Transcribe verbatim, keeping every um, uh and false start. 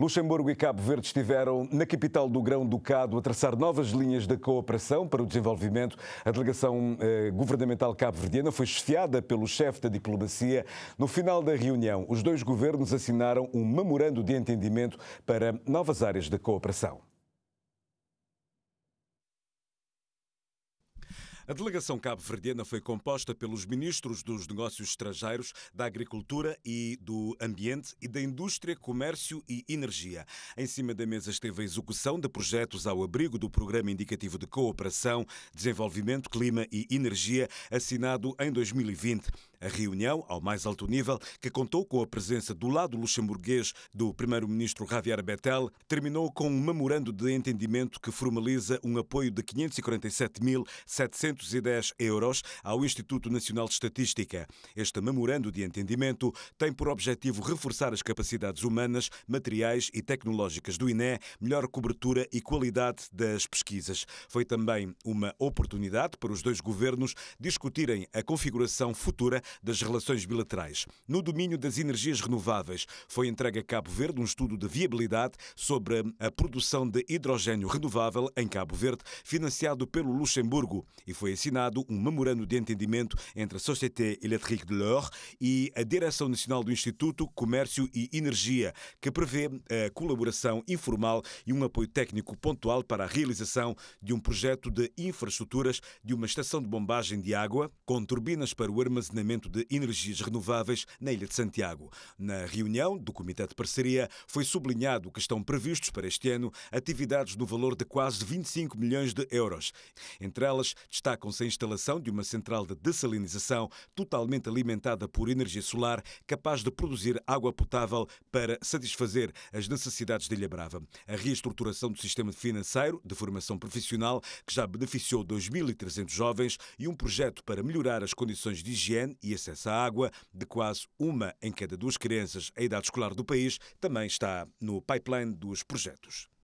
Luxemburgo e Cabo Verde estiveram na capital do Grão-Ducado a traçar novas linhas de cooperação para o desenvolvimento. A delegação eh, governamental cabo-verdiana foi chefiada pelo chefe da diplomacia. No final da reunião, os dois governos assinaram um memorando de entendimento para novas áreas de cooperação. A delegação cabo-verdiana foi composta pelos ministros dos Negócios Estrangeiros, da Agricultura e do Ambiente e da Indústria, Comércio e Energia. Em cima da mesa esteve a execução de projetos ao abrigo do Programa Indicativo de Cooperação, Desenvolvimento, Clima e Energia, assinado em dois mil e vinte. A reunião, ao mais alto nível, que contou com a presença do lado luxemburguês do primeiro-ministro Javier Betel, terminou com um memorando de entendimento que formaliza um apoio de quinhentos e quarenta e sete mil setecentos e dez euros ao Instituto Nacional de Estatística. Este memorando de entendimento tem por objetivo reforçar as capacidades humanas, materiais e tecnológicas do I N E, melhor cobertura e qualidade das pesquisas. Foi também uma oportunidade para os dois governos discutirem a configuração futura das relações bilaterais. No domínio das energias renováveis, foi entregue a Cabo Verde um estudo de viabilidade sobre a produção de hidrogênio renovável em Cabo Verde, financiado pelo Luxemburgo, e foi assinado um memorando de entendimento entre a Société Électrique de l'Or e a Direção Nacional do Instituto, Comércio e Energia, que prevê a colaboração informal e um apoio técnico pontual para a realização de um projeto de infraestruturas de uma estação de bombagem de água com turbinas para o armazenamento de energias renováveis na Ilha de Santiago. Na reunião do Comitê de Parceria foi sublinhado que estão previstos para este ano atividades no valor de quase vinte e cinco milhões de euros. Entre elas destacam-se a instalação de uma central de dessalinização totalmente alimentada por energia solar, capaz de produzir água potável para satisfazer as necessidades da Ilha Brava. A reestruturação do sistema financeiro de formação profissional, que já beneficiou dois mil e trezentos jovens, e um projeto para melhorar as condições de higiene e acesso à água de quase uma em cada duas crianças à idade escolar do país também está no pipeline dos projetos.